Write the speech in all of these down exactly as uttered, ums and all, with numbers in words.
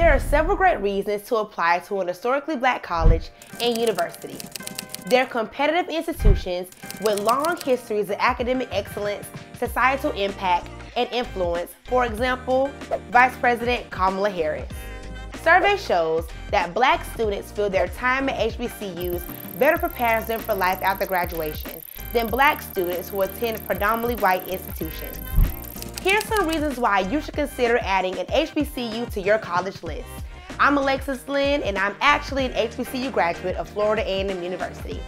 There are several great reasons to apply to an historically black college and university. They're competitive institutions with long histories of academic excellence, societal impact, and influence, for example, Vice President Kamala Harris. Survey shows that black students feel their time at H B C Us better prepares them for life after graduation than black students who attend predominantly white institutions. Here are some reasons why you should consider adding an H B C U to your college list. I'm Alexis Lynn, and I'm actually an H B C U graduate of Florida A and M University.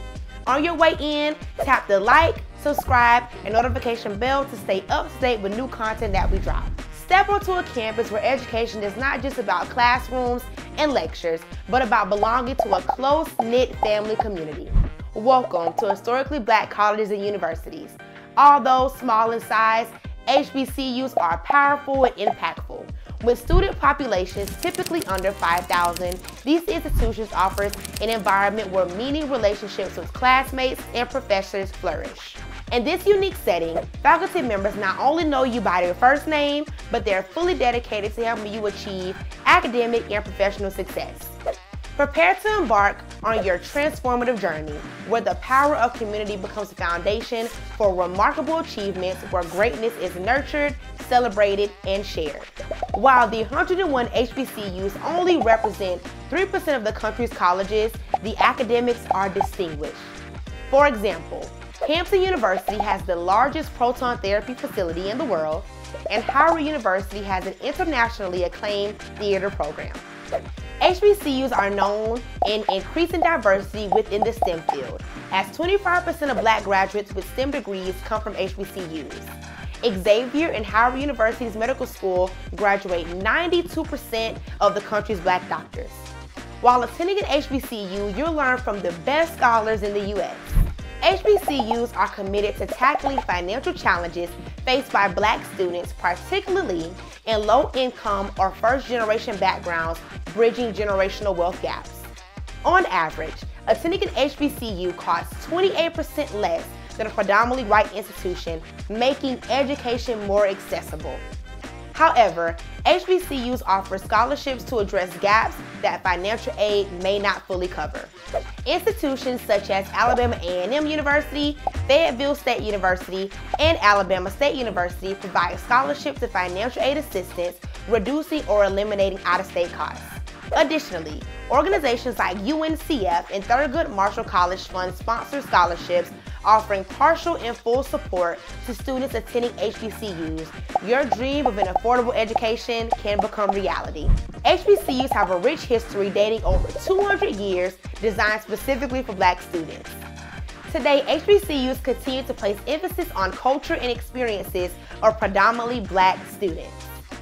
On your way in, tap the like, subscribe, and notification bell to stay up to date with new content that we drop. Step onto a campus where education is not just about classrooms and lectures, but about belonging to a close-knit family community. Welcome to historically black colleges and universities. Although small in size, H B C Us are powerful and impactful. With student populations typically under five thousand, these institutions offer an environment where meaningful relationships with classmates and professors flourish. In this unique setting, faculty members not only know you by their first name, but they're fully dedicated to helping you achieve academic and professional success. Prepare to embark on your transformative journey, where the power of community becomes the foundation for remarkable achievements, where greatness is nurtured, celebrated, and shared. While the one hundred and one H B C Us only represent three percent of the country's colleges, the academics are distinguished. For example, Hampton University has the largest proton therapy facility in the world, and Howard University has an internationally acclaimed theater program. H B C Us are known in increasing diversity within the STEM field, as twenty-five percent of black graduates with STEM degrees come from H B C Us. Xavier and Howard University's medical school graduate ninety-two percent of the country's black doctors. While attending an H B C U, you'll learn from the best scholars in the U S H B C Us are committed to tackling financial challenges faced by black students, particularly in low-income or first-generation backgrounds, bridging generational wealth gaps. On average, attending an H B C U costs twenty-eight percent less than a predominantly white institution, making education more accessible. However, H B C Us offer scholarships to address gaps that financial aid may not fully cover. Institutions such as Alabama A and M University, Fayetteville State University, and Alabama State University provide scholarships and financial aid assistance, reducing or eliminating out-of-state costs. Additionally, organizations like U N C F and Thurgood Marshall College Fund sponsor scholarships, offering partial and full support to students attending H B C Us. Your dream of an affordable education can become reality. H B C Us have a rich history dating over two hundred years, designed specifically for black students. Today, H B C Us continue to place emphasis on culture and experiences of predominantly black students.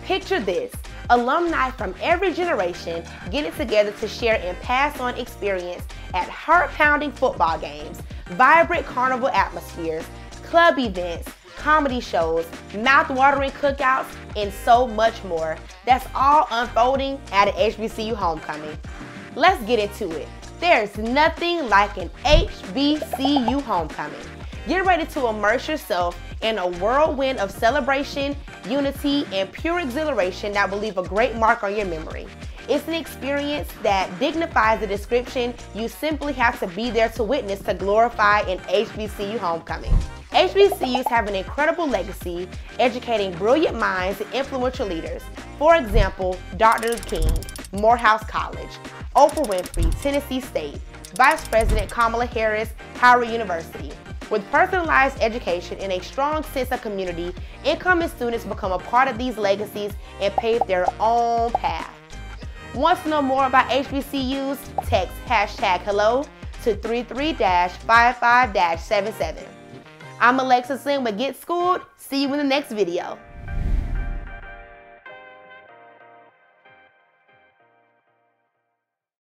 Picture this. Alumni from every generation getting together to share and pass on experience at heart-pounding football games, vibrant carnival atmospheres, club events, comedy shows, mouth-watering cookouts, and so much more. That's all unfolding at an H B C U homecoming. Let's get into it. There's nothing like an H B C U homecoming. Get ready to immerse yourself in a whirlwind of celebration, unity, and pure exhilaration that will leave a great mark on your memory. It's an experience that dignifies the description. You simply have to be there to witness to glorify an H B C U homecoming. H B C Us have an incredible legacy, educating brilliant minds and influential leaders. For example, Doctor King, Morehouse College, Oprah Winfrey, Tennessee State, Vice President Kamala Harris, Howard University. With personalized education and a strong sense of community, incoming students become a part of these legacies and pave their own path. Want to know more about H B C Us? Text hashtag hello to three three five five seven seven. I'm Alexis Lynn with Get Schooled. See you in the next video.